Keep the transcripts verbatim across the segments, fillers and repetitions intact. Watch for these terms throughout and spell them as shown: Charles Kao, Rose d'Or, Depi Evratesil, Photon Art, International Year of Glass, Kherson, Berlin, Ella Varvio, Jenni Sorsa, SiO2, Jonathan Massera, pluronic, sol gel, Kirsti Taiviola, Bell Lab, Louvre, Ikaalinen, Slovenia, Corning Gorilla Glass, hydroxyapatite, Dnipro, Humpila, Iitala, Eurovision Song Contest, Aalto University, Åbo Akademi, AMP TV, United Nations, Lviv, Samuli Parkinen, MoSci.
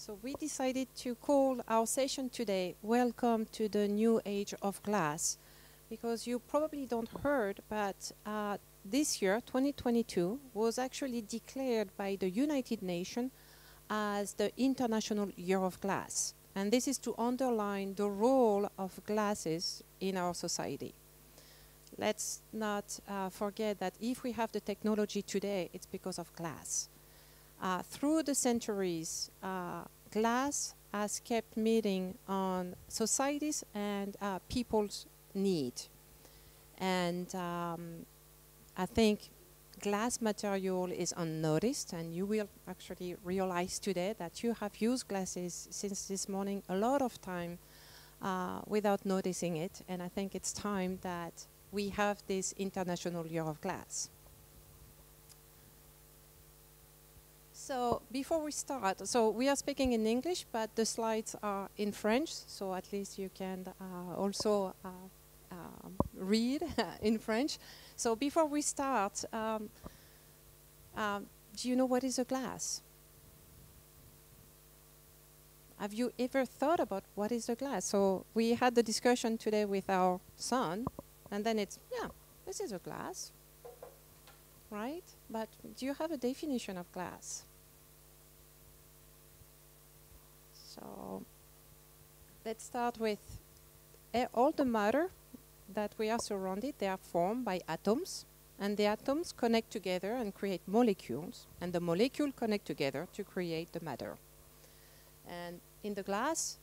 So we decided to call our session today Welcome to the New Age of Glass, because you probably don't heard, but uh, this year, twenty twenty-two, was actually declared by the United Nations as the International Year of Glass. And this is to underline the role of glasses in our society. Let's not uh, forget that if we have the technology today, it's because of glass. Uh, through the centuries, uh, glass has kept meeting on societies and uh, people's need. And um, I think glass material is unnoticed, and you will actually realize today that you have used glasses since this morning a lot of time uh, without noticing it. And I think it's time that we have this International Year of Glass. So before we start, so we are speaking in English, but the slides are in French, so at least you can uh, also uh, uh, read in French. So before we start, um, uh, do you know what is a glass? Have you ever thought about what is a glass? So we had the discussion today with our son, and then it's, yeah, this is a glass, right? But do you have a definition of glass? So let's start with uh, all the matter that we are surrounded. They are formed by atoms, and the atoms connect together and create molecules, and the molecules connect together to create the matter. And in the glass,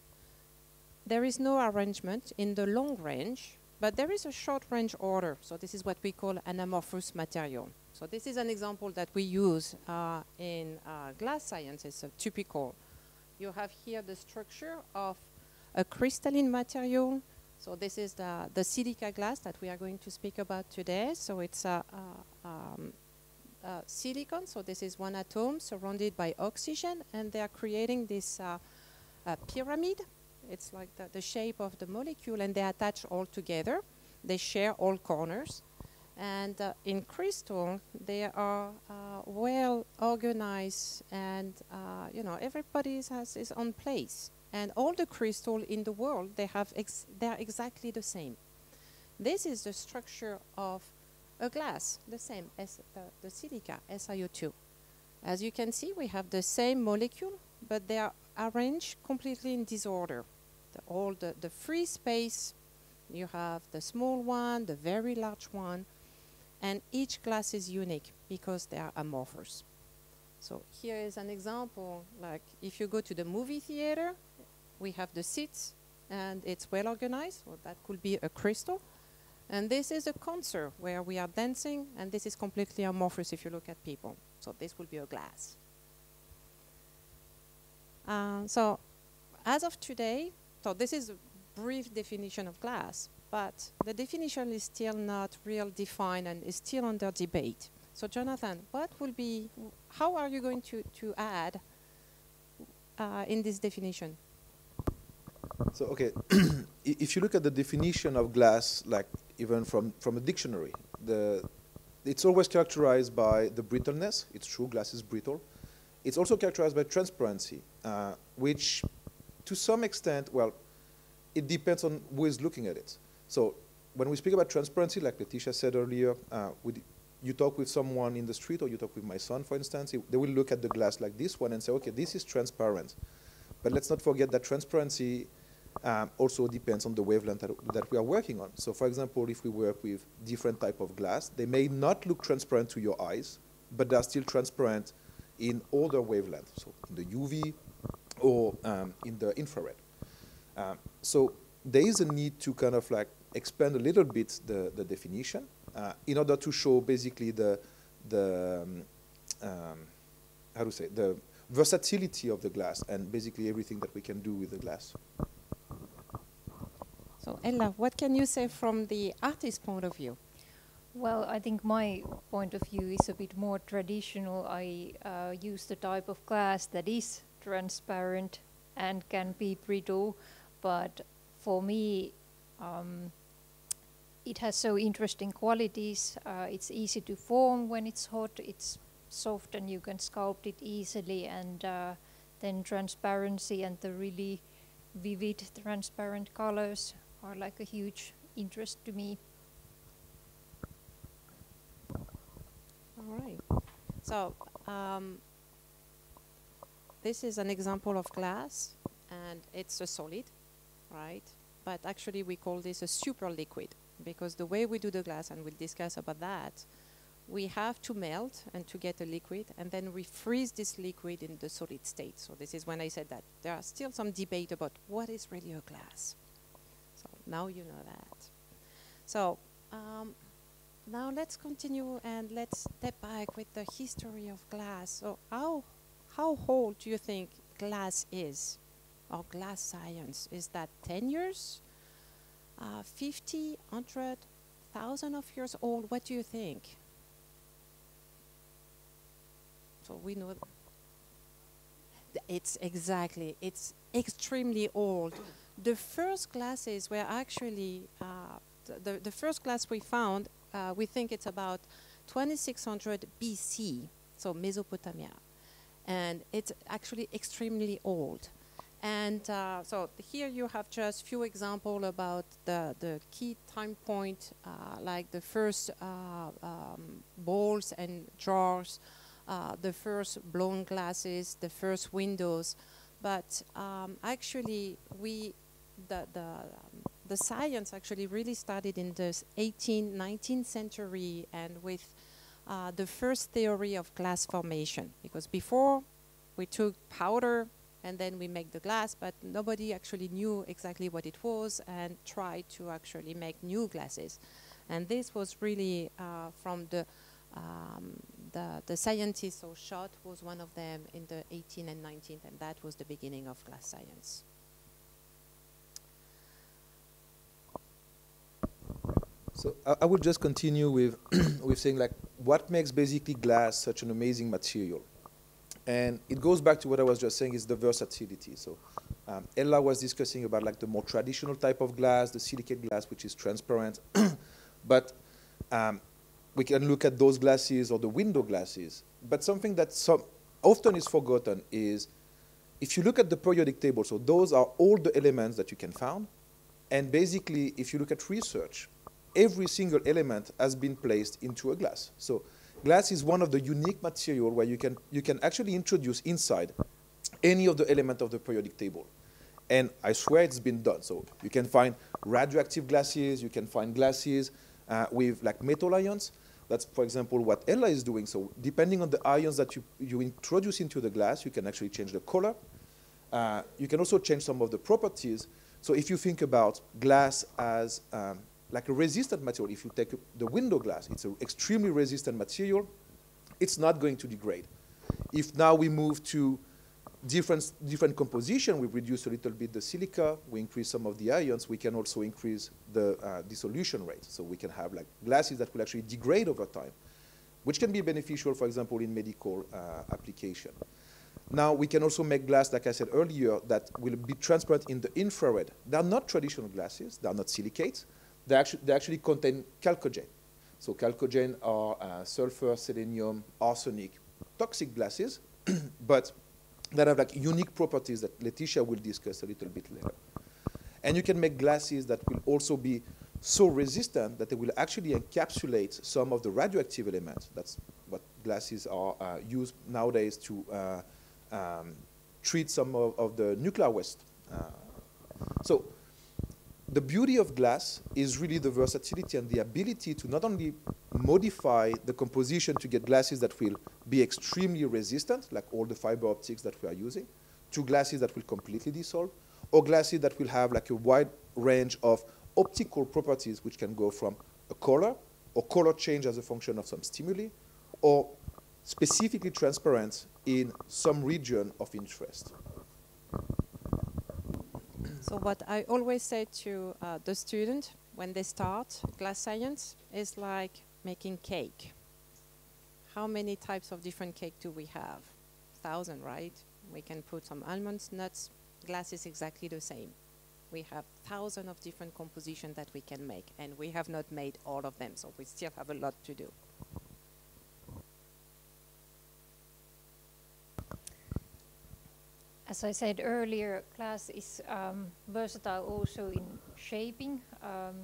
there is no arrangement in the long range, but there is a short range order. So this is what we call an amorphous material. So this is an example that we use uh, in uh, glass sciences, a typical. You have here the structure of a crystalline material. So this is the, the silica glass that we are going to speak about today. So it's a, a, um, a silicon. So this is one atom surrounded by oxygen, and they are creating this uh, pyramid. It's like the, the shape of the molecule, and they attach all together. They share all corners. And uh, in crystal, they are uh, well organized, and uh, you know, everybody has his own place. And all the crystals in the world, they have ex they are exactly the same. This is the structure of a glass, the same as the, the silica, S i O two. As you can see, we have the same molecule, but they are arranged completely in disorder. The, all the, the free space, you have the small one, the very large one. And each glass is unique because they are amorphous. So here is an example, like if you go to the movie theater, we have the seats and it's well organized, or that could be a crystal. And this is a concert where we are dancing, and this is completely amorphous if you look at people. So this will be a glass. Um, so as of today, so this is a brief definition of glass. But the definition is still not really defined and is still under debate. So Jonathan, what will be, how are you going to, to add uh, in this definition? So, okay, if you look at the definition of glass, like even from, from a dictionary, the, it's always characterized by the brittleness. It's true, glass is brittle. It's also characterized by transparency, uh, which to some extent, well, it depends on who is looking at it. So when we speak about transparency, like Laeticia said earlier, uh, with, you talk with someone in the street, or you talk with my son, for instance, it, they will look at the glass like this one and say, okay, this is transparent. But let's not forget that transparency um, also depends on the wavelength that, that we are working on. So for example, if we work with different type of glass, they may not look transparent to your eyes, but they're still transparent in other wavelengths, so in the U V or um, in the infrared. Um, so there is a need to kind of like expand a little bit the, the definition uh, in order to show basically the, the um, um, how to say, the versatility of the glass and basically everything that we can do with the glass. So Ella, what can you say from the artist's point of view? Well, I think my point of view is a bit more traditional. I uh, use the type of glass that is transparent and can be brittle. But for me, um, it has so interesting qualities. Uh, it's easy to form when it's hot, it's soft, and you can sculpt it easily. And uh, Then transparency and the really vivid transparent colors are like a huge interest to me. All right. So um, this is an example of glass, and it's a solid, right? But actually we call this a superliquid, because the way we do the glass, and we'll discuss about that, we have to melt and to get a liquid, and then we freeze this liquid in the solid state. So this is when I said that there are still some debate about what is really a glass. So now you know that. So um, now let's continue and let's step back with the history of glass. So how, how old do you think glass is, or glass science? Is that ten years, uh, fifty, one hundred, thousand of years old? What do you think? So we know it's exactly, it's extremely old. The first glasses were actually, uh, the, the first glass we found, uh, we think it's about twenty-six hundred B C, so Mesopotamia. And it's actually extremely old. And uh, so here you have just few examples about the, the key time point, uh, like the first uh, um, bowls and jars, Uh, the first blown glasses, the first windows, but um, actually we, the, the, um, the science actually really started in the eighteenth, nineteenth century, and with uh, the first theory of glass formation, because before we took powder and then we make the glass, but nobody actually knew exactly what it was and tried to actually make new glasses. And this was really uh, from the um, The, the scientists, so Schott was one of them in the eighteenth and nineteenth, and that was the beginning of glass science. So I, I would just continue with, with saying, like, what makes basically glass such an amazing material? And it goes back to what I was just saying, is the versatility. So um, Ella was discussing about, like, the more traditional type of glass, the silicate glass, which is transparent, but um, we can look at those glasses or the window glasses. But something that some often is forgotten is, if you look at the periodic table, so those are all the elements that you can find. And basically, if you look at research, every single element has been placed into a glass. So glass is one of the unique material where you can, you can actually introduce inside any of the element of the periodic table. And I swear it's been done. So you can find radioactive glasses, you can find glasses uh, with, like, metal ions. That's, for example, what Ella is doing. So depending on the ions that you, you introduce into the glass, you can actually change the color. Uh, you can also change some of the properties. So if you think about glass as um, like a resistant material, if you take the window glass, it's an extremely resistant material. It's not going to degrade. If now we move to different, different composition, we reduce a little bit the silica, we increase some of the ions, we can also increase the uh, dissolution rate. So we can have, like, glasses that will actually degrade over time, which can be beneficial, for example, in medical uh, application. Now we can also make glass, like I said earlier, that will be transparent in the infrared. They are not traditional glasses, they are not silicates, they actually, they actually contain chalcogen. So chalcogen are uh, sulfur, selenium, arsenic, toxic glasses, but that have, like, unique properties that Laeticia will discuss a little bit later. And you can make glasses that will also be so resistant that they will actually encapsulate some of the radioactive elements. That's what glasses are uh, used nowadays to uh, um, treat some of, of the nuclear waste. Uh, so the beauty of glass is really the versatility and the ability to not only modify the composition to get glasses that will be extremely resistant, like all the fiber optics that we are using, to glasses that will completely dissolve, or glasses that will have, like, a wide range of optical properties, which can go from a color, or color change as a function of some stimuli, or specifically transparent in some region of interest. So what I always say to uh, the student when they start glass science is like making cake. How many types of different cake do we have? Thousand, right? We can put some almonds, nuts. Glass is exactly the same. We have thousands of different compositions that we can make, and we have not made all of them, so we still have a lot to do. As I said earlier, glass is um, versatile also in shaping. Um,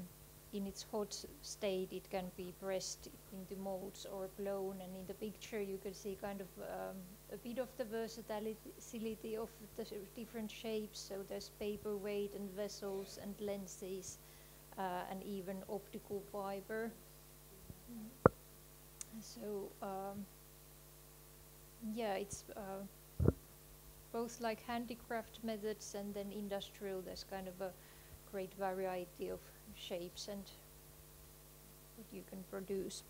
in its hot state, it can be pressed into molds or blown, and in the picture you can see kind of um, a bit of the versatility of the different shapes. So there's paperweight and vessels and lenses uh, and even optical fiber. So um, yeah, it's uh, both like handicraft methods and then industrial. There's kind of a great variety of shapes and what you can produce.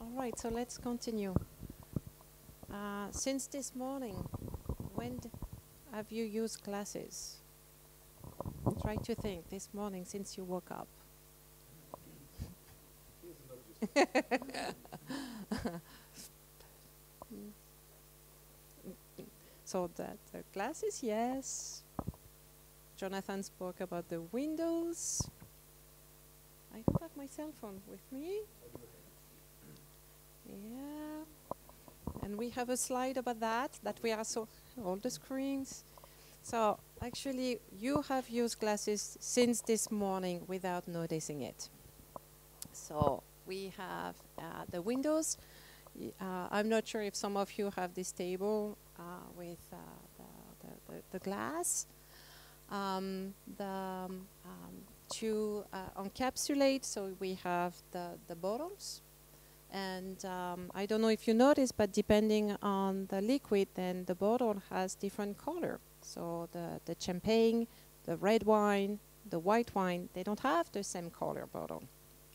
All right, so let's continue. Uh, since this morning, when have you used glasses? Try to think this morning since you woke up. So that the glasses, yes. Jonathan spoke about the windows. I don't have my cell phone with me. Yeah. And we have a slide about that, that we are so all the screens. So actually, you have used glasses since this morning without noticing it. So we have uh, the windows. Uh, I'm not sure if some of you have this table uh, with uh, the, the, the, the glass. Um, the, um, to uh, encapsulate, so we have the, the bottles. And um, I don't know if you noticed, but depending on the liquid, then the bottle has different color. So the, the champagne, the red wine, the white wine, they don't have the same color bottle.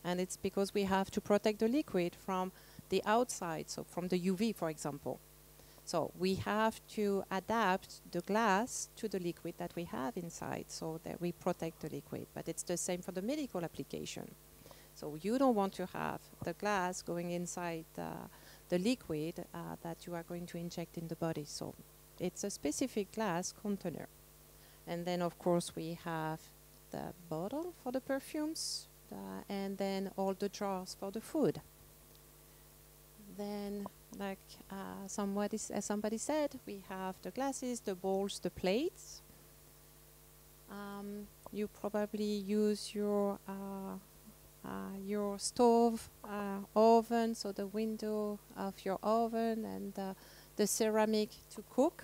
And it's because we have to protect the liquid from the outside, so from the U V, for example. So we have to adapt the glass to the liquid that we have inside so that we protect the liquid. But it's the same for the medical application. So you don't want to have the glass going inside uh, the liquid uh, that you are going to inject in the body. So it's a specific glass container. And then, of course, we have the bottle for the perfumes, the, and then all the jars for the food. Then, like uh, somebody, uh, somebody said, we have the glasses, the bowls, the plates. Um, you probably use your uh, uh, your stove, uh, oven, so the window of your oven and uh, the ceramic to cook.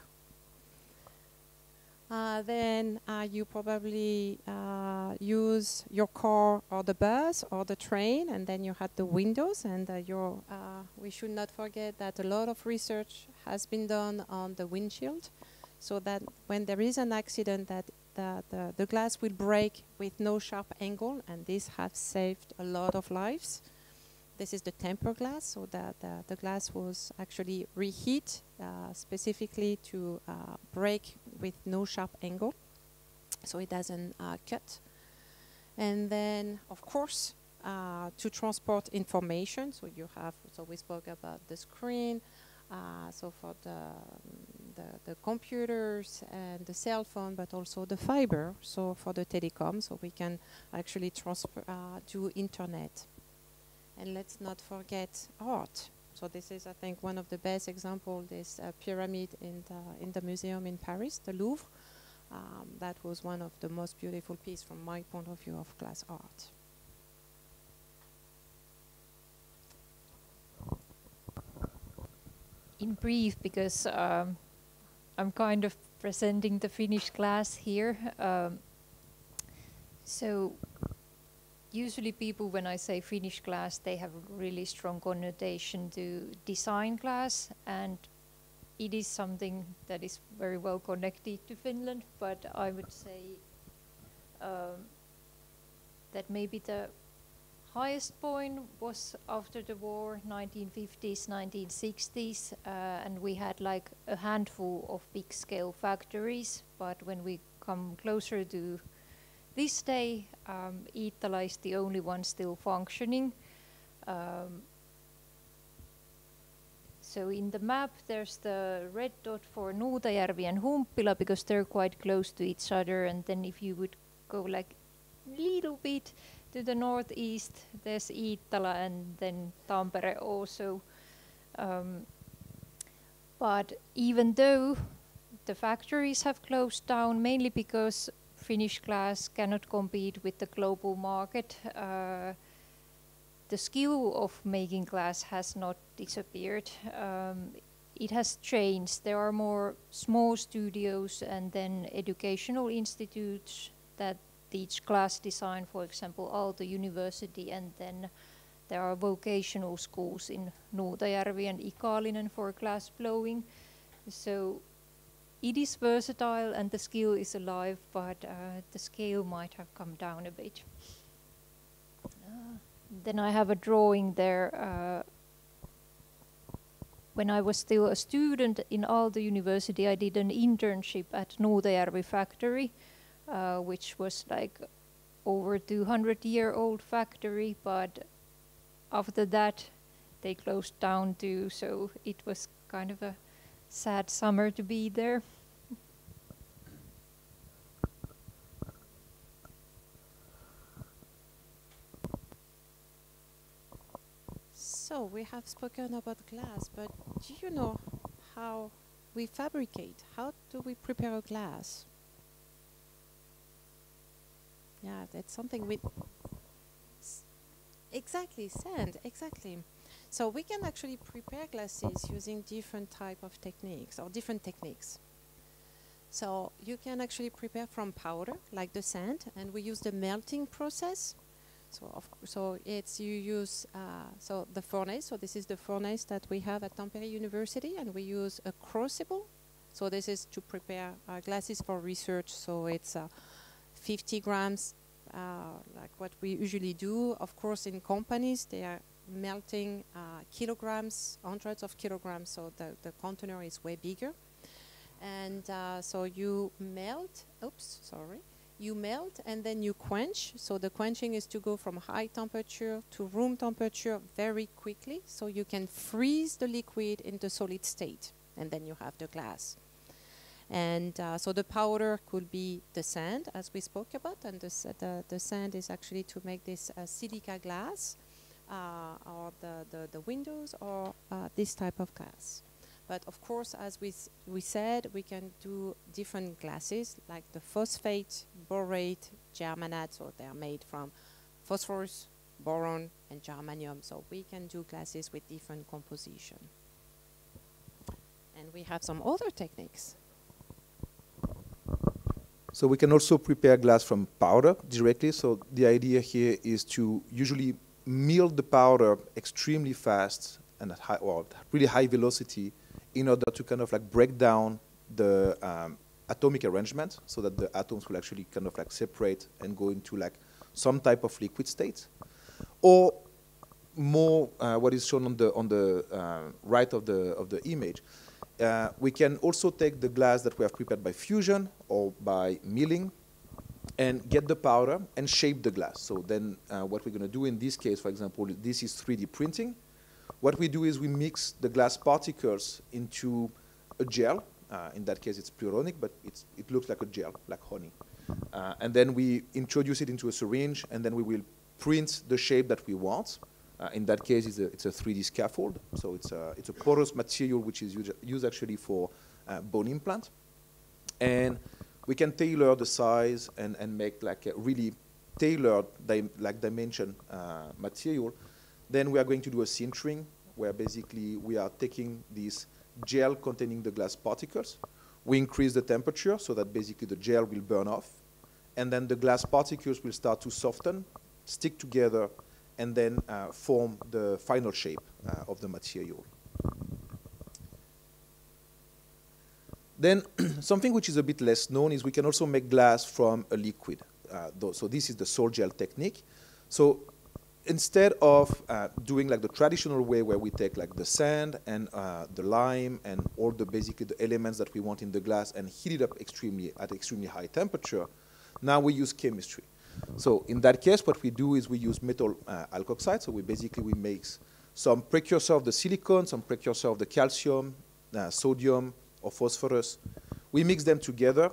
Uh, then uh, you probably uh, use your car or the bus or the train, and then you had the windows. And uh, your, uh, we should not forget that a lot of research has been done on the windshield, so that when there is an accident, that the, the, the glass will break with no sharp angle, and this has saved a lot of lives. This is the tempered glass, so that uh, the glass was actually reheat uh, specifically to uh, break with no sharp angle, so it doesn't uh, cut. And then, of course, uh, to transport information, so you have, so we spoke about the screen, uh, so for the, the, the computers and the cell phone, but also the fiber, so for the telecom, so we can actually transfer uh, to internet. And let's not forget art. So this is, I think, one of the best examples, this uh, pyramid in the, in the museum in Paris, the Louvre. Um, that was one of the most beautiful pieces from my point of view of glass art. In brief, because um, I'm kind of presenting the finished glass here. Um, so. Usually people, when I say finished glass, they have a really strong connotation to design glass, and it is something that is very well connected to Finland, but I would say um, that maybe the highest point was after the war, nineteen fifties, nineteen sixties, uh, and we had like a handful of big-scale factories, but when we come closer to this day, um, Iitala is the only one still functioning. Um, so in the map, there's the red dot for Nuutajärvi and Humpila because they're quite close to each other. And then if you would go like a little bit to the northeast, there's Iitala and then Tampere also. Um, But even though the factories have closed down, mainly because Finnish glass cannot compete with the global market, uh, the skill of making glass has not disappeared. Um, it has changed. There are more small studios and then educational institutes that teach glass design, for example, Aalto University, and then there are vocational schools in Nuutajärvi and Ikaalinen for glass blowing. So it is versatile and the skill is alive, but uh, the scale might have come down a bit. Uh, then I have a drawing there. Uh, when I was still a student in Aalto University, I did an internship at Nuutajärvi factory, uh, which was like over two hundred year old factory, but after that they closed down too, so it was kind of a sad summer to be there. So we have spoken about glass, but do you know how we fabricate? How do we prepare a glass? Yeah, that's something we... Exactly, sand, exactly. So we can actually prepare glasses using different type of techniques or different techniques. So you can actually prepare from powder, like the sand, and we use the melting process. So, of so it's you use uh, so the furnace. So this is the furnace that we have at Tampere University, and we use a crucible. So this is to prepare uh, glasses for research. So it's uh, fifty grams, uh, like what we usually do. Of course, in companies they are melting uh, kilograms, hundreds of kilograms, so the, the container is way bigger. And uh, so you melt, oops, sorry, you melt and then you quench. So the quenching is to go from high temperature to room temperature very quickly, so you can freeze the liquid in the solid state, and then you have the glass. And uh, so the powder could be the sand, as we spoke about, and the, the, the sand is actually to make this uh, silica glass, or the, the, the windows, or uh, this type of glass. But of course, as we, s we said, we can do different glasses, like the phosphate, borate, germanate, so they're made from phosphorus, boron, and germanium. So we can do glasses with different composition. And we have some other techniques. So we can also prepare glass from powder directly. So the idea here is to usually melt the powder extremely fast and at high, or really high velocity, in order to kind of like break down the um, atomic arrangement, so that the atoms will actually kind of like separate and go into like some type of liquid state. Or more, uh, what is shown on the on the uh, right of the of the image, uh, we can also take the glass that we have prepared by fusion or by milling, and get the powder and shape the glass. So then uh, what we're going to do in this case, for example, this is three D printing. What we do is we mix the glass particles into a gel. Uh, in that case, it's pluronic, but it's, it looks like a gel, like honey. Uh, and then we introduce it into a syringe, and then we will print the shape that we want. Uh, in that case, it's a, it's a three D scaffold. So it's a, it's a porous material, which is used actually for uh, bone implant. And we can tailor the size and, and make like a really tailored dim like dimension uh, material. Then we are going to do a sintering, where basically we are taking this gel containing the glass particles. We increase the temperature so that basically the gel will burn off. And then the glass particles will start to soften, stick together, and then uh, form the final shape uh, of the material. Then something which is a bit less known is we can also make glass from a liquid. Uh, though, so this is the sol gel technique. So instead of uh, doing like the traditional way where we take like the sand and uh, the lime and all the basically the elements that we want in the glass and heat it up extremely at extremely high temperature, now we use chemistry. So in that case, what we do is we use metal uh, alkoxide. So we basically we mix some precursor of the silicon, some precursor of the calcium, uh, sodium, or phosphorus. We mix them together.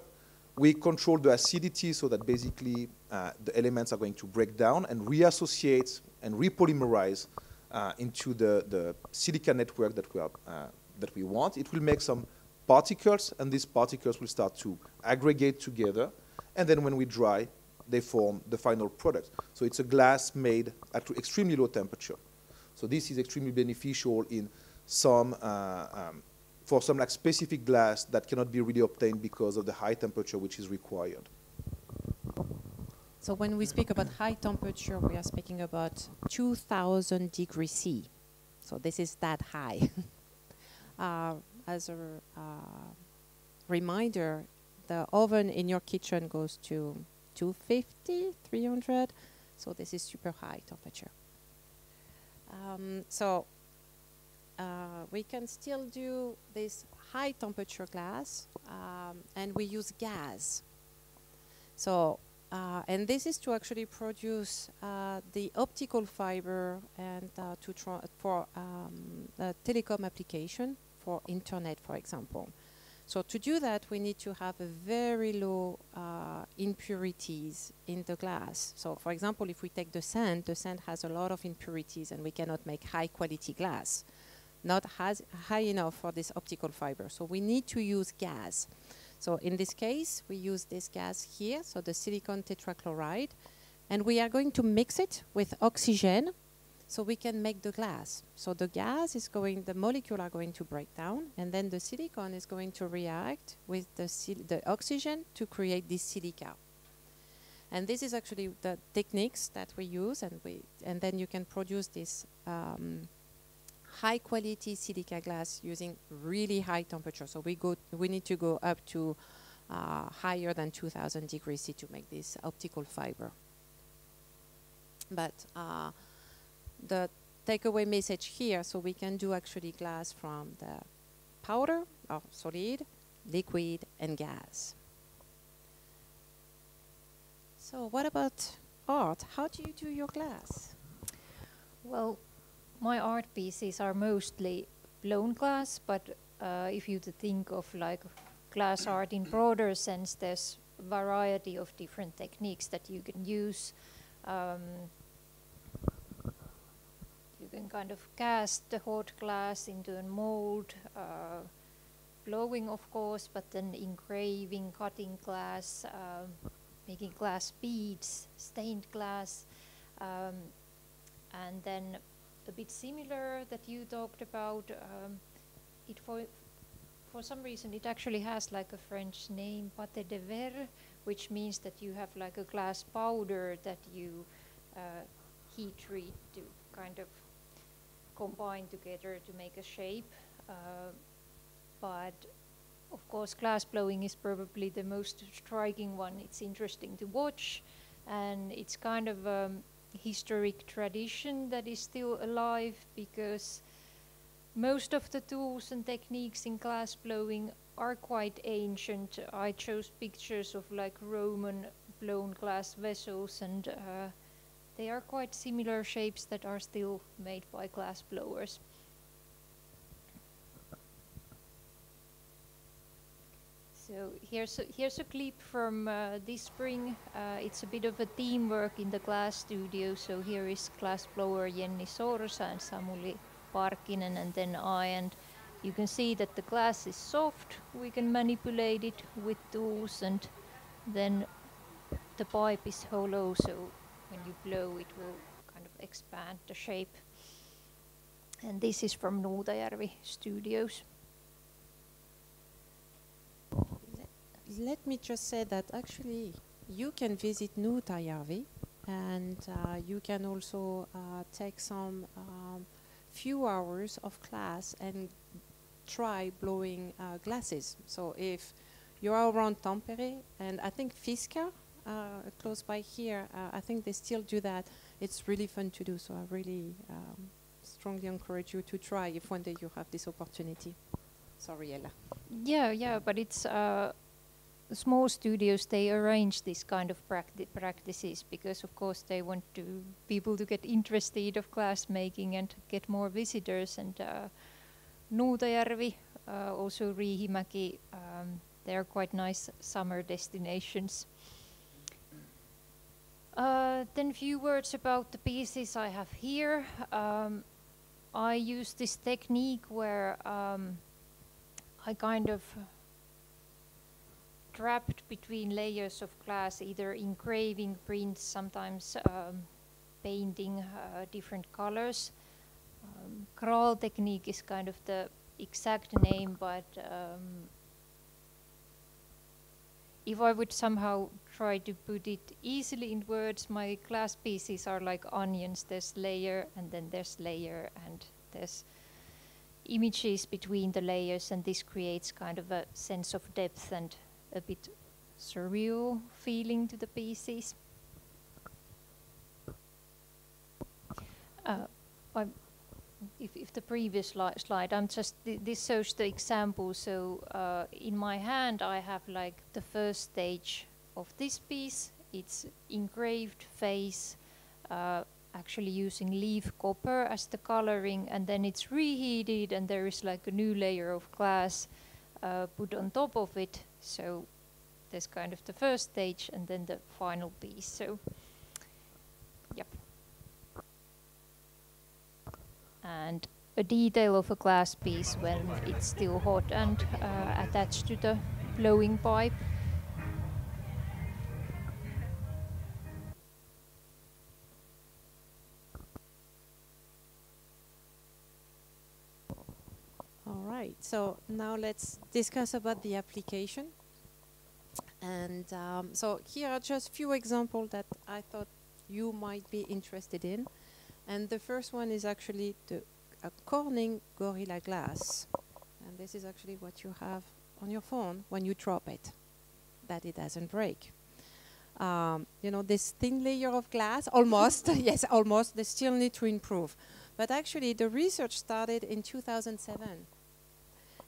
We control the acidity so that basically uh, the elements are going to break down and reassociate and repolymerize uh, into the, the silica network that we are uh, that we want. It will make some particles, and these particles will start to aggregate together. And then when we dry, they form the final product. So it's a glass made at extremely low temperature. So this is extremely beneficial in some, uh, um, for some like specific glass that cannot be really obtained because of the high temperature which is required. So when we speak about high temperature, we are speaking about two thousand degrees C. So this is that high. uh, as a uh, reminder, the oven in your kitchen goes to two fifty, three hundred. So this is super high temperature. Um, so uh, we can still do this high temperature glass, um, and we use gas. So Uh, and this is to actually produce uh, the optical fiber and uh, to tr for um, a telecom application for internet, for example. So to do that, we need to have a very low uh, impurities in the glass. So for example, if we take the sand, the sand has a lot of impurities and we cannot make high quality glass, not has high enough for this optical fiber. So we need to use gas. So in this case, we use this gas here, so the silicon tetrachloride, and we are going to mix it with oxygen so we can make the glass. So the gas is going, the molecule are going to break down, and then the silicon is going to react with the, the oxygen to create this silica. And this is actually the techniques that we use, and, we, and then you can produce this um, high quality silica glass using really high temperature. So we go, we need to go up to uh, higher than two thousand degrees C to make this optical fiber. But uh, the takeaway message here, so we can do actually glass from the powder, or solid, liquid, and gas. So what about art? How do you do your glass? Well, my art pieces are mostly blown glass, but uh, if you think of like glass art in broader sense, there's a variety of different techniques that you can use. Um, you can kind of cast the hot glass into a mold, uh, blowing of course, but then engraving, cutting glass, uh, making glass beads, stained glass, um, and then a bit similar that you talked about. Um, it for for some reason it actually has like a French name, pâte de verre, which means that you have like a glass powder that you uh, heat treat to kind of combine together to make a shape. Uh, but of course, glass blowing is probably the most striking one. It's interesting to watch, and it's kind of um, historic tradition that is still alive, because most of the tools and techniques in glass blowing are quite ancient. I chose pictures of like Roman blown glass vessels, and uh, they are quite similar shapes that are still made by glass blowers. So here's a, here's a clip from uh, this spring. Uh, it's a bit of a teamwork in the glass studio. So here is glass blower Jenni Sorsa and Samuli Parkinen, and then I. And you can see that the glass is soft. We can manipulate it with tools, and then the pipe is hollow. So when you blow, it will kind of expand the shape. And this is from Nuutajärvi Studios. Let me just say that actually you can visit Nuutajärvi, and uh, you can also uh, take some um, few hours of class and try blowing uh, glasses. So if you are around Tampere, and I think Fisker, uh, close by here, uh, I think they still do that. It's really fun to do, so I really um, strongly encourage you to try if one day you have this opportunity. Sorry, Ella. Yeah, yeah, but it's... Uh small studios, they arrange this kind of practi practices because of course they want to people to get interested of glass making and get more visitors. And uh, Nuutajärvi, uh, also Riihimäki, um, they are quite nice summer destinations. Uh, then a few words about the pieces I have here. Um, I use this technique where um, I kind of trapped between layers of glass, either engraving prints, sometimes um, painting uh, different colors. Um, Kraal technique is kind of the exact name, but um, if I would somehow try to put it easily in words, my glass pieces are like onions. There's layer, and then there's layer, and there's images between the layers, and this creates kind of a sense of depth and a bit surreal feeling to the pieces. Uh, I'm, if, if the previous sli slide, I'm just th this shows the example. So uh, in my hand, I have like the first stage of this piece. It's engraved face, uh, actually using leaf copper as the coloring, and then it's reheated, and there is like a new layer of glass uh, put on top of it. So there's kind of the first stage and then the final piece. So, yep. And a detail of a glass piece when it's still hot and uh, attached to the blowing pipe. So now let's discuss about the application. And um, so here are just a few examples that I thought you might be interested in. And the first one is actually the uh, Corning Gorilla Glass. And this is actually what you have on your phone when you drop it, that it doesn't break. Um, you know, this thin layer of glass, almost, yes, almost, they still need to improve. But actually, the research started in two thousand seven.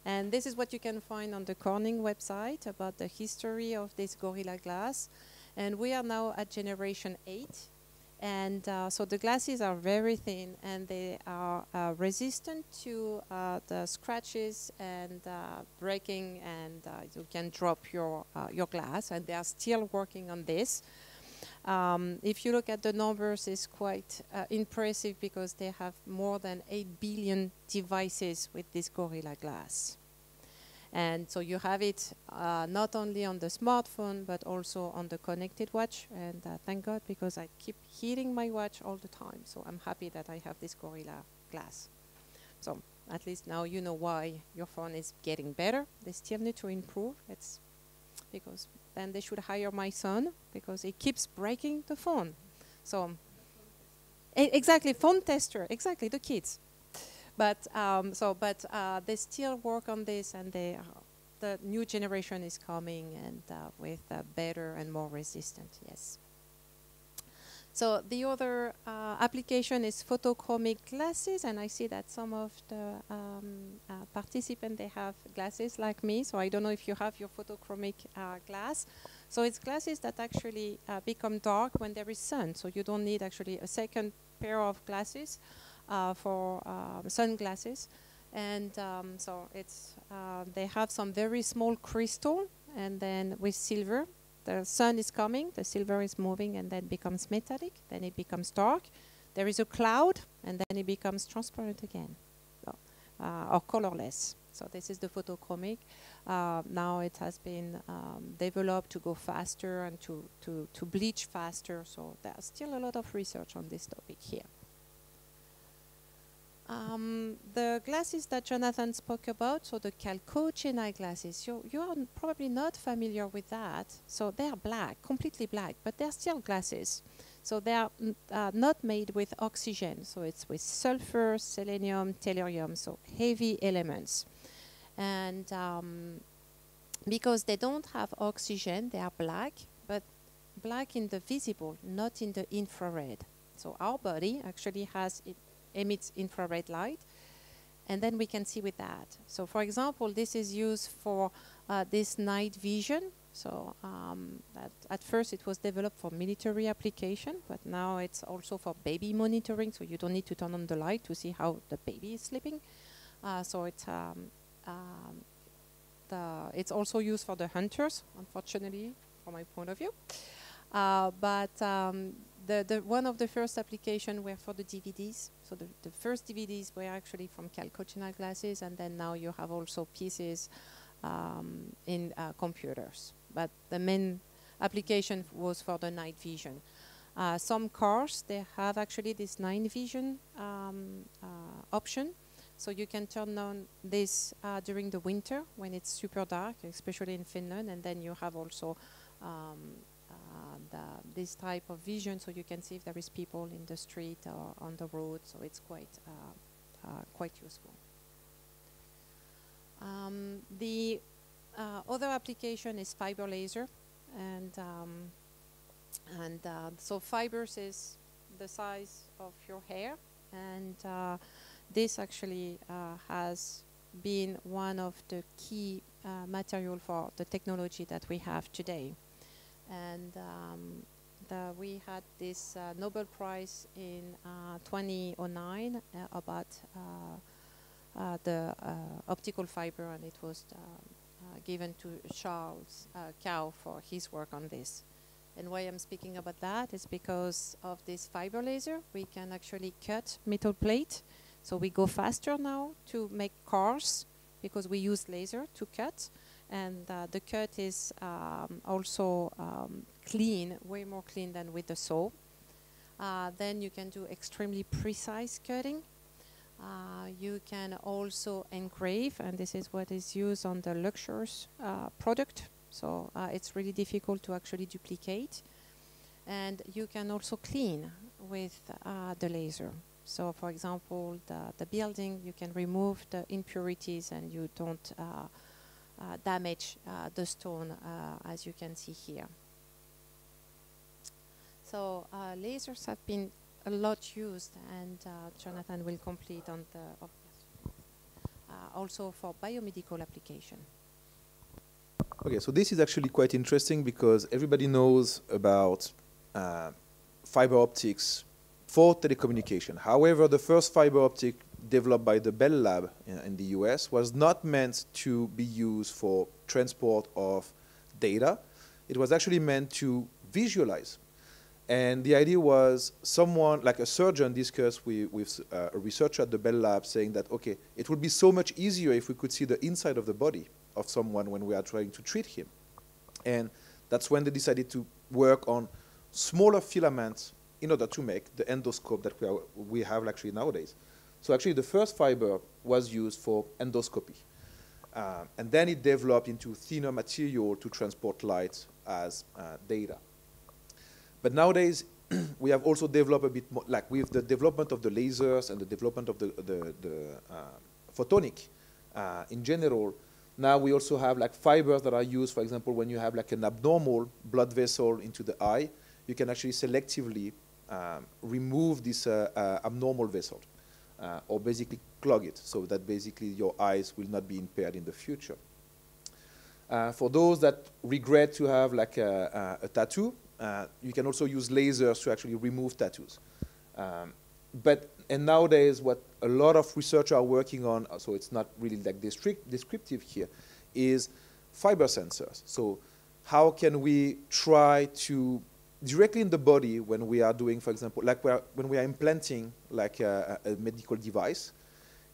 And this is what you can find on the Corning website about the history of this Gorilla Glass. And we are now at generation eight. And uh, so the glasses are very thin, and they are uh, resistant to uh, the scratches and uh, breaking, and uh, you can drop your, uh, your glass. And they are still working on this. Um, if you look at the numbers, it's quite uh, impressive, because they have more than eight billion devices with this Gorilla Glass. And so you have it uh, not only on the smartphone, but also on the connected watch. And uh, thank God, because I keep hitting my watch all the time. So I'm happy that I have this Gorilla Glass. So at least now you know why your phone is getting better. They still need to improve. It's because then they should hire my son, because he keeps breaking the phone. So, e exactly, phone tester, exactly, the kids. But um, so, but uh, they still work on this, and they, uh, the new generation is coming, and uh, with uh, better and more resistant, yes. So the other uh, application is photochromic glasses, and I see that some of the um, uh, participants, they have glasses like me, so I don't know if you have your photochromic uh, glass. So it's glasses that actually uh, become dark when there is sun, so you don't need actually a second pair of glasses uh, for uh, sunglasses. And um, so it's, uh, they have some very small crystal, and then with silver. The sun is coming, the silver is moving, and then becomes metallic, then it becomes dark. There is a cloud, and then it becomes transparent again, so, uh, or colorless. So this is the photochromic. Uh, now it has been um, developed to go faster and to, to, to bleach faster, so there's still a lot of research on this topic here. Um, the glasses that Jonathan spoke about, so the chalcogenide glasses, you, you are probably not familiar with that. So they are black, completely black, but they're still glasses. So they are uh, not made with oxygen. So it's with sulfur, selenium, tellurium, so heavy elements. And um, because they don't have oxygen, they are black, but black in the visible, not in the infrared. So our body actually has it emits infrared light, and then we can see with that. So for example, this is used for uh, this night vision. So um, that at first it was developed for military application, but now it's also for baby monitoring, so you don't need to turn on the light to see how the baby is sleeping. Uh, so it's, um, um, the it's also used for the hunters, unfortunately, from my point of view. Uh, but um, the, the one of the first applications were for the D V Ds. So the, the first D V Ds were actually from chalcogenal glasses, and then now you have also pieces um, in uh, computers. But the main application was for the night vision. Uh, some cars, they have actually this night vision um, uh, option. So you can turn on this uh, during the winter when it's super dark, especially in Finland, and then you have also um, uh, the, this type of vision, so you can see if there is people in the street or on the road, so it's quite, uh, uh, quite useful. Um, the uh, other application is fiber laser, and, um, and uh, so fibers is the size of your hair, and uh, this actually uh, has been one of the key uh, material for the technology that we have today. And um, the, we had this uh, Nobel Prize in uh, two thousand nine uh, about uh, uh, the uh, optical fiber, and it was uh, uh, given to Charles uh, Kao for his work on this. And why I'm speaking about that is because of this fiber laser, we can actually cut metal plate. So we go faster now to make cars because we use laser to cut, and uh, the cut is um, also um, clean, way more clean than with the saw. Uh, then you can do extremely precise cutting. Uh, you can also engrave, and this is what is used on the luxurious uh, product. So uh, it's really difficult to actually duplicate. And you can also clean with uh, the laser. So, for example, the, the building, you can remove the impurities and you don't uh, uh, damage uh, the stone, uh, as you can see here. So, uh, lasers have been a lot used, and uh, Jonathan will complete on the uh, also for biomedical application. Okay, so this is actually quite interesting because everybody knows about uh, fiber optics for telecommunication. However, the first fiber optic developed by the Bell Lab in, in the U S was not meant to be used for transport of data. It was actually meant to visualize. And the idea was someone, like a surgeon, discussed with, with uh, a researcher at the Bell Lab saying that, okay, it would be so much easier if we could see the inside of the body of someone when we are trying to treat him. And that's when they decided to work on smaller filaments in order to make the endoscope that we, are, we have actually nowadays. So actually the first fiber was used for endoscopy. Uh, and then it developed into thinner material to transport light as uh, data. But nowadays we have also developed a bit more, like with the development of the lasers and the development of the, the, the uh, photonic uh, in general, now we also have like fibers that are used, for example, when you have like an abnormal blood vessel into the eye, you can actually selectively Um, remove this uh, uh, abnormal vessel uh, or basically clog it so that basically your eyes will not be impaired in the future. Uh, for those that regret to have like a, a, a tattoo, uh, you can also use lasers to actually remove tattoos. Um, but and nowadays what a lot of researchers are working on, so it's not really like descriptive here, is fiber sensors. So how can we try to directly in the body when we are doing, for example, like we are, when we are implanting like a, a medical device,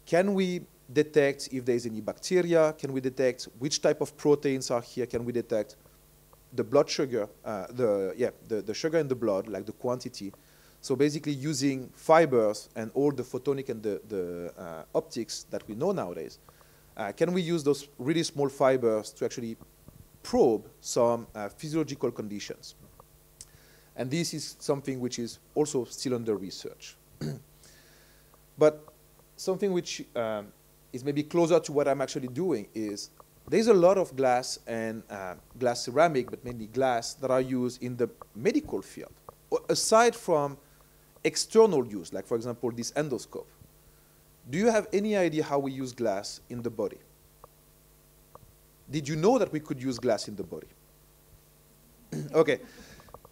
can we detect if there is any bacteria? Can we detect which type of proteins are here? Can we detect the blood sugar, uh, the, yeah, the, the sugar in the blood, like the quantity? So basically using fibers and all the photonic and the, the uh, optics that we know nowadays, uh, can we use those really small fibers to actually probe some uh, physiological conditions? And this is something which is also still under research. But something which um, is maybe closer to what I'm actually doing is there's a lot of glass and uh, glass ceramic, but mainly glass, that are used in the medical field, aside from external use, like, for example, this endoscope. Do you have any idea how we use glass in the body? Did you know that we could use glass in the body? Okay.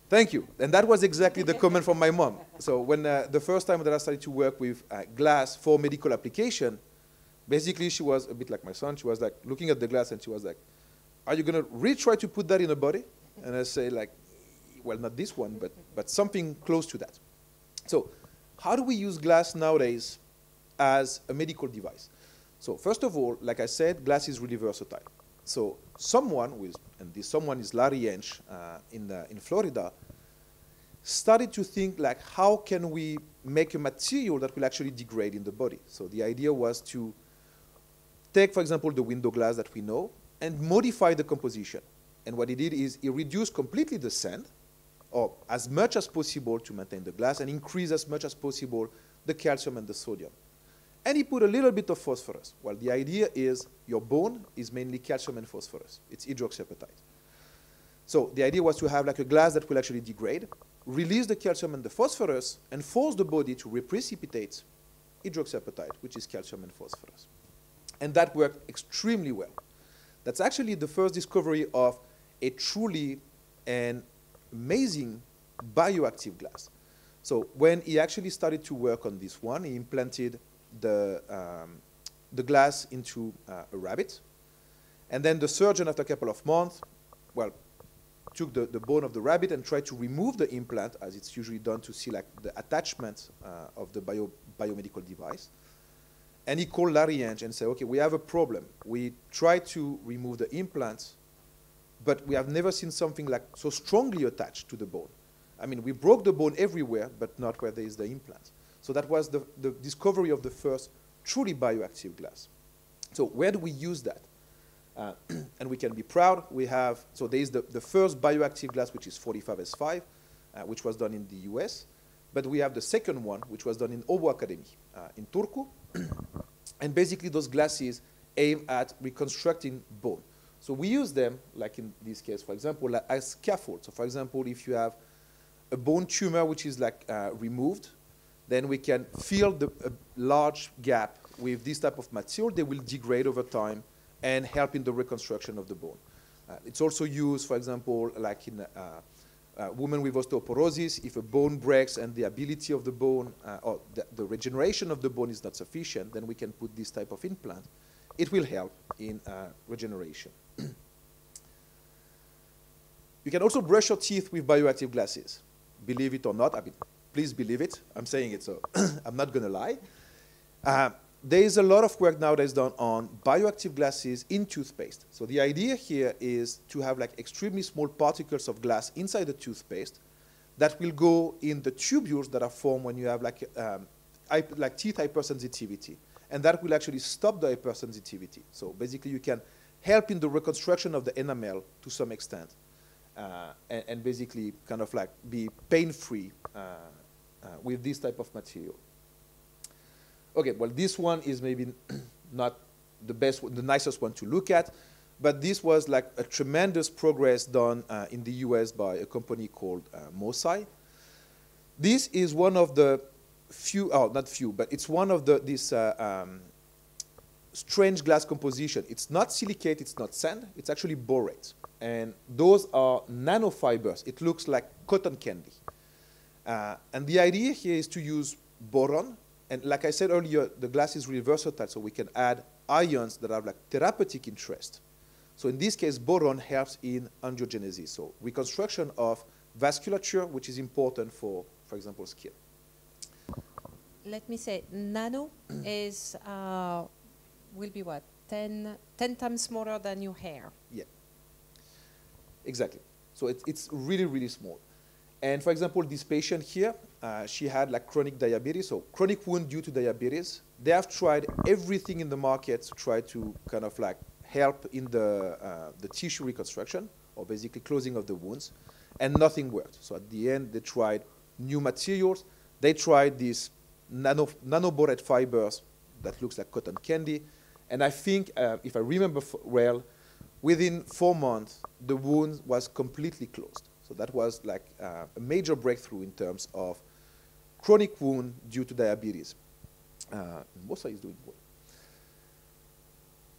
Thank you. And that was exactly the comment from my mom. So when uh, the first time that I started to work with uh, glass for medical application, basically she was a bit like my son. She was like looking at the glass and she was like, are you going to really try to put that in a body? And I say like, well, not this one, but, but something close to that. So how do we use glass nowadays as a medical device? So first of all, like I said, glass is really versatile. So someone, with, and this someone is Larry Ench uh, in, uh, in Florida, started to think like, how can we make a material that will actually degrade in the body? So the idea was to take, for example, the window glass that we know and modify the composition. And what he did is he reduced completely the sand, or as much as possible to maintain the glass, and increase as much as possible the calcium and the sodium. And he put a little bit of phosphorus. Well, the idea is your bone is mainly calcium and phosphorus. It's hydroxyapatite. So the idea was to have like a glass that will actually degrade, release the calcium and the phosphorus, and force the body to reprecipitate hydroxyapatite, which is calcium and phosphorus. And that worked extremely well. That's actually the first discovery of a truly an amazing bioactive glass. So when he actually started to work on this one, he implanted the, um, the glass into uh, a rabbit. And then the surgeon, after a couple of months, well, took the, the bone of the rabbit and tried to remove the implant, as it's usually done to see like the attachment uh, of the bio, biomedical device. And he called Larry Ench and said, okay, we have a problem. We tried to remove the implant, but we have never seen something like so strongly attached to the bone. I mean, we broke the bone everywhere, but not where there is the implant. So that was the, the discovery of the first truly bioactive glass. So where do we use that? Uh, and we can be proud. We have, so there is the, the first bioactive glass, which is forty-five S five, uh, which was done in the U S. But we have the second one, which was done in Åbo Akademi uh, in Turku. And basically, those glasses aim at reconstructing bone. So we use them, like in this case, for example, like as scaffold. So for example, if you have a bone tumor which is like uh, removed, then we can fill the uh, large gap with this type of material. They will degrade over time and help in the reconstruction of the bone. Uh, it's also used, for example, like in uh, Uh, women with osteoporosis, if a bone breaks and the ability of the bone uh, or the, the regeneration of the bone is not sufficient, then we can put this type of implant. It will help in uh, regeneration. You can also brush your teeth with bioactive glasses. Believe it or not, I mean, please believe it. I'm saying it, so I'm not going to lie. Uh, there is a lot of work nowadays done on bioactive glasses in toothpaste. So the idea here is to have like extremely small particles of glass inside the toothpaste that will go in the tubules that are formed when you have like, um, like teeth hypersensitivity. And that will actually stop the hypersensitivity. So basically you can help in the reconstruction of the enamel to some extent uh, and, and basically kind of like be pain-free uh, uh, with this type of material. Okay, well, this one is maybe not the best, the nicest one to look at, but this was like a tremendous progress done uh, in the U S by a company called uh, MoSci. This is one of the few, oh, not few, but it's one of the, this uh, um, strange glass composition. It's not silicate, it's not sand, it's actually borate. And those are nanofibers. It looks like cotton candy. Uh, and the idea here is to use boron. And like I said earlier, the glass is really versatile, so we can add ions that have like therapeutic interest. So in this case, boron helps in angiogenesis, so reconstruction of vasculature, which is important for, for example, skin. Let me say, nano is uh, will be what ten, ten times smaller than your hair. Yeah, exactly. So it, it's really, really small. And for example, this patient here, uh, she had like chronic diabetes, so chronic wound due to diabetes. They have tried everything in the market to try to kind of like help in the, uh, the tissue reconstruction, or basically closing of the wounds, and nothing worked. So at the end, they tried new materials. They tried these nano, nanoborate fibers that looks like cotton candy. And I think, uh, if I remember well, within four months, the wound was completely closed. So that was like uh, a major breakthrough in terms of chronic wound due to diabetes. Uh, MoSci is doing well.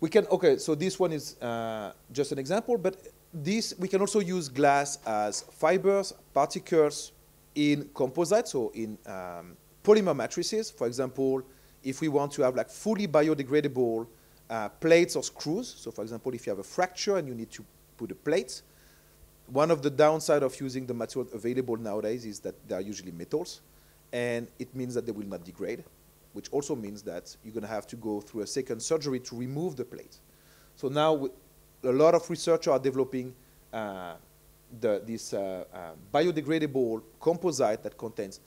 We can, okay, so this one is uh, just an example, but this, we can also use glass as fibers, particles in composites, so in um, polymer matrices. For example, if we want to have like fully biodegradable uh, plates or screws, so for example, if you have a fracture and you need to put a plate, One of the downside of using the material available nowadays is that they are usually metals, and it means that they will not degrade, which also means that you're going to have to go through a second surgery to remove the plate. So now a lot of researchers are developing uh, the, this uh, uh, biodegradable composite that contains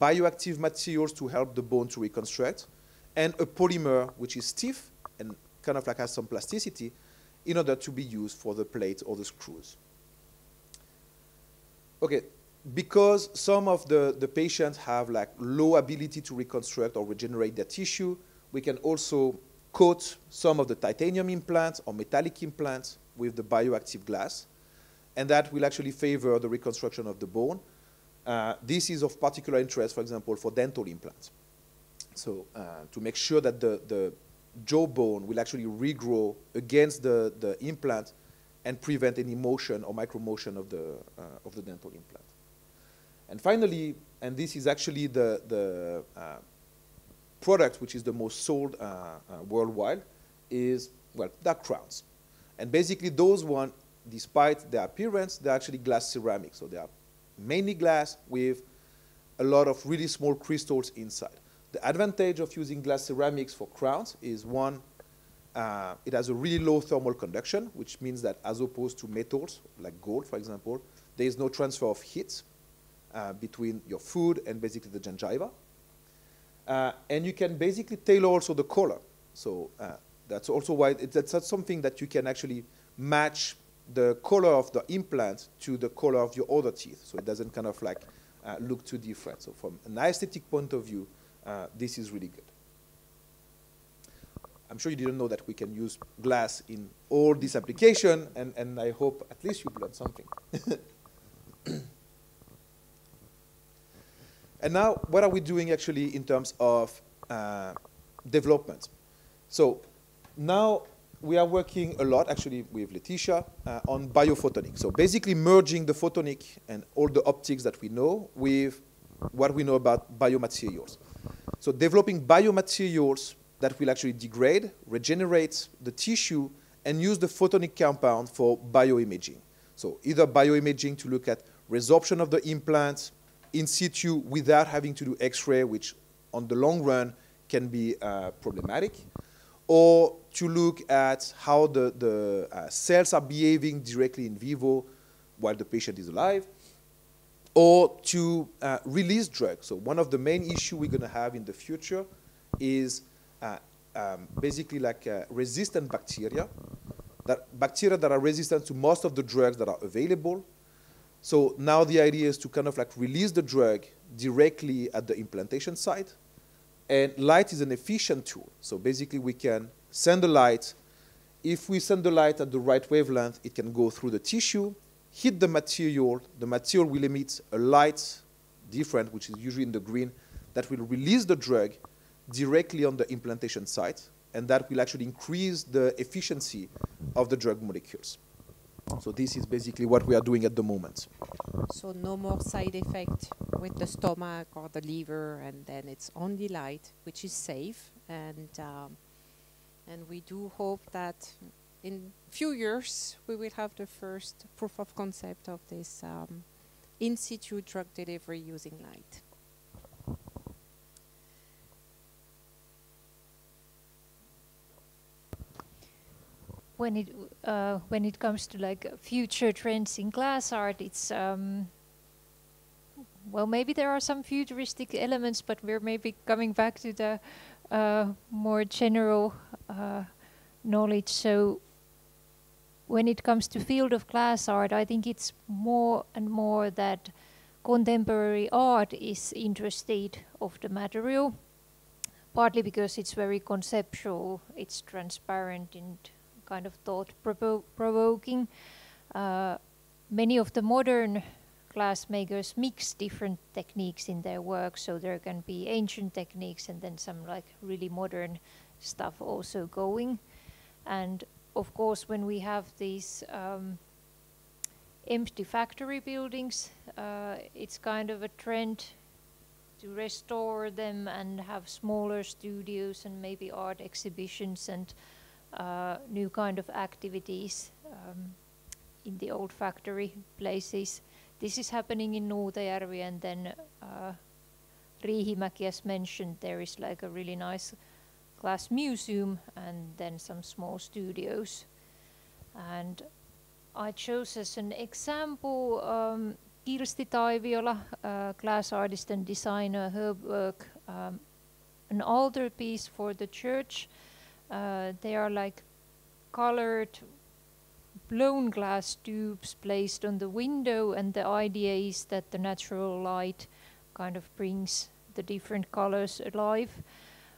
bioactive materials to help the bone to reconstruct, and a polymer which is stiff and kind of like has some plasticity in order to be used for the plate or the screws. Okay, because some of the, the patients have like low ability to reconstruct or regenerate their tissue, we can also coat some of the titanium implants or metallic implants with the bioactive glass, and that will actually favor the reconstruction of the bone. Uh, this is of particular interest, for example, for dental implants. So uh, to make sure that the, the jawbone will actually regrow against the, the implant and prevent any motion or micromotion of the, uh, of the dental implant. And finally, and this is actually the, the uh, product which is the most sold uh, uh, worldwide, is, well, dark crowns. And basically those one, despite their appearance, they're actually glass ceramics. So they are mainly glass with a lot of really small crystals inside. The advantage of using glass ceramics for crowns is, one, Uh, it has a really low thermal conduction, which means that as opposed to metals, like gold, for example, there is no transfer of heat uh, between your food and basically the gingiva. Uh, and you can basically tailor also the color. So uh, that's also why it, that's not something that you can actually match the color of the implant to the color of your other teeth. So it doesn't kind of like uh, look too different. So from an aesthetic point of view, uh, this is really good. I'm sure you didn't know that we can use glass in all this application, and, and I hope at least you've learned something. And now, what are we doing actually in terms of uh, development? So now we are working a lot, actually, with Laeticia uh, on biophotonics. So basically merging the photonic and all the optics that we know with what we know about biomaterials. So developing biomaterials that will actually degrade, regenerate the tissue, and use the photonic compound for bioimaging. So either bioimaging to look at resorption of the implants in situ without having to do X-ray, which on the long run can be uh, problematic, or to look at how the, the uh, cells are behaving directly in vivo while the patient is alive, or to uh, release drugs. So one of the main issues we're going to have in the future is Uh, um, basically like uh, resistant bacteria, that bacteria that are resistant to most of the drugs that are available. So now the idea is to kind of like release the drug directly at the implantation site. And light is an efficient tool. So basically we can send the light. If we send the light at the right wavelength, it can go through the tissue, hit the material. The material will emit a light different, which is usually in the green, that will release the drug directly on the implantation site, and that will actually increase the efficiency of the drug molecules. So this is basically what we are doing at the moment. So no more side effect with the stomach or the liver, and then it's only light, which is safe. And, um, and we do hope that in few years, we will have the first proof of concept of this um, in situ drug delivery using light. When it uh, when it comes to like future trends in glass art, it's um, well, maybe there are some futuristic elements, but we're maybe coming back to the uh, more general uh, knowledge. So when it comes to field of glass art, I think it's more and more that contemporary art is interested of the material, partly because it's very conceptual, it's transparent, and kind of thought-provoking. Uh, many of the modern glass makers mix different techniques in their work, so there can be ancient techniques and then some like really modern stuff also going. And of course, when we have these um, empty factory buildings, uh, it's kind of a trend to restore them and have smaller studios and maybe art exhibitions and Uh, new kind of activities um, in the old factory places. This is happening in Nuutajärvi, and then uh, Riihimäki, as mentioned, there is like a really nice glass museum and then some small studios. And I chose as an example um, Kirsti Taiviola, uh, glass artist and designer, her work, um, an altarpiece for the church. Uh, they are like colored blown glass tubes placed on the window, and the idea is that the natural light kind of brings the different colors alive.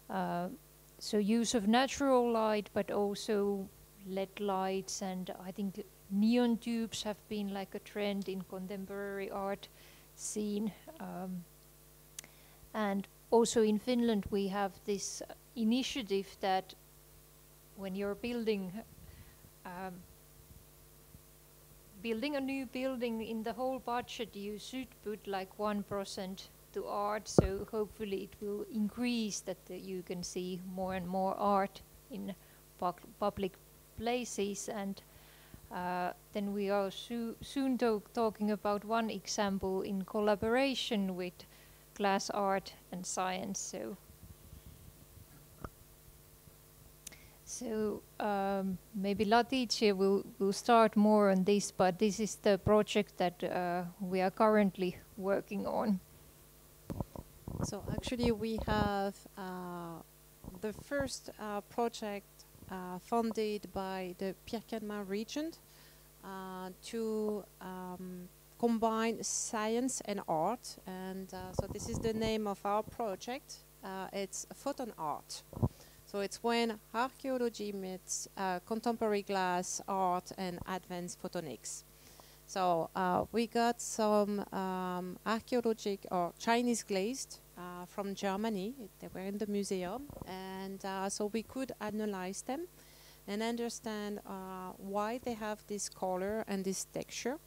Uh, so use of natural light, but also L E D lights, and I think neon tubes have been like a trend in contemporary art scene. Um, and also in Finland we have this initiative that when you're building um, building a new building, in the whole budget you should put like one percent to art, so hopefully it will increase that uh, you can see more and more art in pu public places. And uh, then we are so soon to talking about one example in collaboration with glass art and science. So So um, maybe Laeticia will, will start more on this, but this is the project that uh, we are currently working on. So actually we have uh, the first uh, project uh, funded by the Pirkanmaa region uh, to um, combine science and art. And uh, so this is the name of our project. Uh, it's Photon Art. So it's when archaeology meets uh, contemporary glass art and advanced photonics. So uh, we got some um, archaeologic or Chinese glazed uh, from Germany. They were in the museum, and uh, so we could analyze them and understand uh, why they have this color and this texture.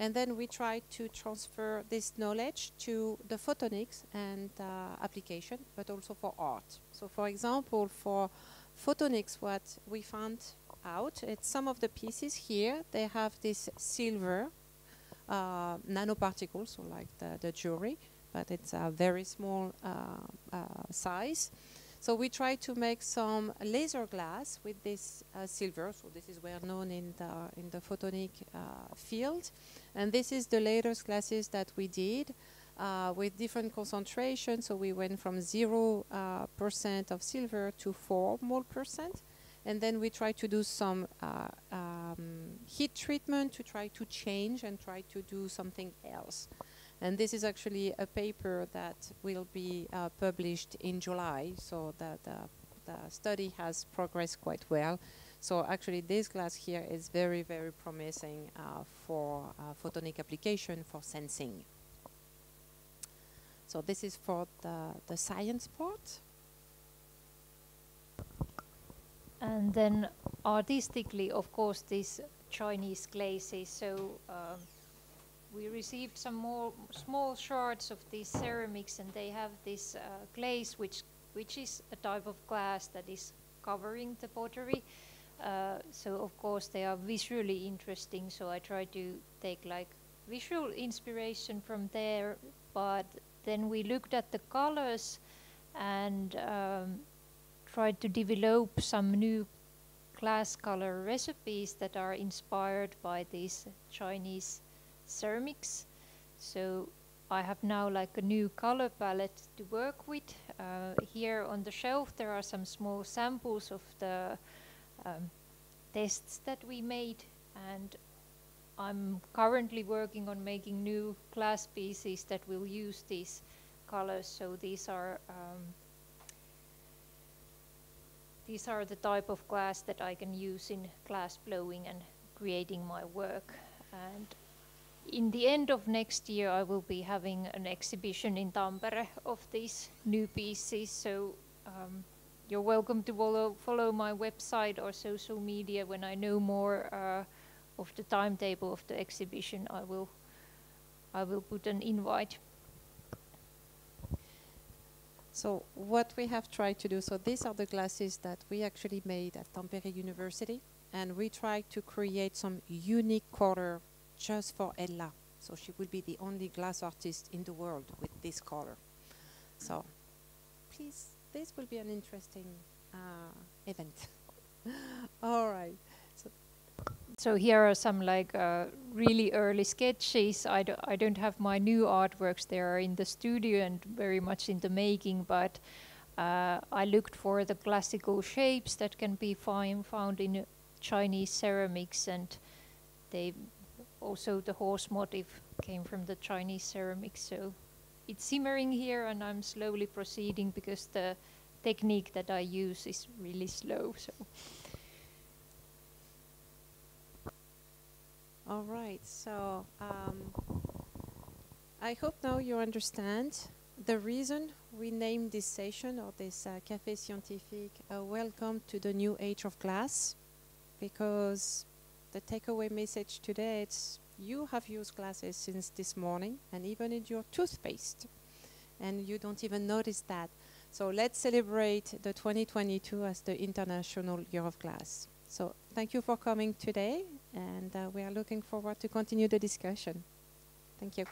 And then we tried to transfer this knowledge to the photonics and uh, application, but also for art. So for example, for photonics, what we found out, it's some of the pieces here, they have this silver uh, nanoparticles, so like the, the jewelry, but it's a very small uh, uh, size. So we try to make some laser glass with this uh, silver. So this is well known in the, in the photonic uh, field. And this is the latest glasses that we did uh, with different concentrations. So we went from zero uh, percent of silver to four mole percent. And then we try to do some uh, um, heat treatment to try to change and try to do something else. And this is actually a paper that will be uh, published in July, so that uh, the study has progressed quite well. So actually this glass here is very, very promising uh, for uh, photonic application for sensing. So this is for the, the science part. And then artistically, of course, these Chinese glazes. So. Um, We received some more small shards of these ceramics, and they have this uh, glaze, which which is a type of glass that is covering the pottery. Uh, so of course they are visually interesting. So I try to take like visual inspiration from there. But then we looked at the colors and um, tried to develop some new glass color recipes that are inspired by these Chinese ceramics. So I have now like a new color palette to work with. Uh, here on the shelf there are some small samples of the um, tests that we made, and I'm currently working on making new glass pieces that will use these colors. So these are um, these are the type of glass that I can use in glass blowing and creating my work. And in the end of next year, I will be having an exhibition in Tampere of these new pieces. So um, you're welcome to follow, follow my website or social media. When I know more uh, of the timetable of the exhibition, I will, I will put an invite. So what we have tried to do, so these are the glasses that we actually made at Tampere University. and we try to create some unique color just for Ella. So she will be the only glass artist in the world with this color. So please, this will be an interesting uh, event. All right. So, so here are some like uh, really early sketches. I, do, I don't have my new artworks. They are in the studio and very much in the making, but uh, I looked for the classical shapes that can be find, found in Chinese ceramics, and they also the horse motif came from the Chinese ceramics. So it's simmering here, and I'm slowly proceeding because the technique that I use is really slow. So. All right, so um, I hope now you understand the reason we named this session or this uh, Café Scientifique uh, Welcome to the New Age of Glass, because the takeaway message today is you have used glasses since this morning and even in your toothpaste, and you don't even notice that. So let's celebrate the twenty twenty-two as the International Year of Glass. So thank you for coming today, and uh, we are looking forward to continue the discussion. Thank you.